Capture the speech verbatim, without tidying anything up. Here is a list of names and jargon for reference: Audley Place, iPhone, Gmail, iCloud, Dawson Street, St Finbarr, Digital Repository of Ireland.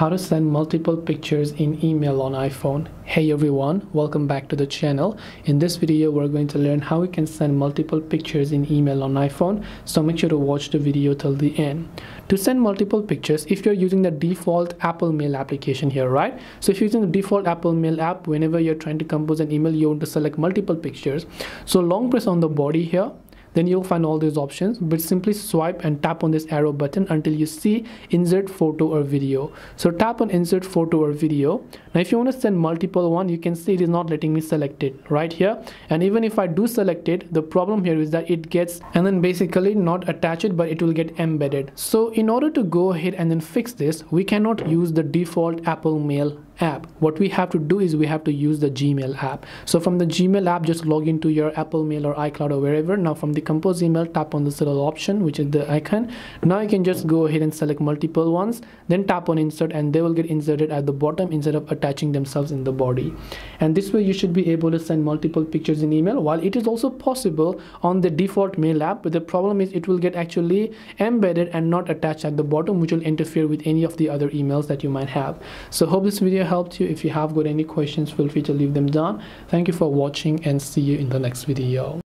How to send multiple pictures in email on iPhone. Hey everyone, welcome back to the channel. In this video we're going to learn how we can send multiple pictures in email on iPhone, so make sure to watch the video till the end. To send multiple pictures, if you're using the default Apple Mail application here, right? So if you're using the default Apple Mail app, whenever you're trying to compose an email, you want to select multiple pictures. So long press on the body here, then you'll find all these options, but simply swipe and tap on this arrow button until you see insert photo or video. So tap on insert photo or video. Now if you want to send multiple one, you can see it is not letting me select it right here, and even if I do select it, the problem here is that it gets and then basically not attach it, but it will get embedded. So in order to go ahead and then fix this, we cannot use the default Apple Mail app. What we have to do is we have to use the Gmail app. So from the Gmail app, just log into your Apple Mail or iCloud or wherever. Now from the compose email, tap on this little option, which is the icon. Now you can just go ahead and select multiple ones, then tap on insert, and they will get inserted at the bottom instead of attaching themselves in the body. And this way you should be able to send multiple pictures in email, while it is also possible on the default mail app, but the problem is it will get actually embedded and not attached at the bottom, which will interfere with any of the other emails that you might have. So hope this video helped you. If you have got any questions, feel free to leave them down. Thank you for watching, and see you in the next video.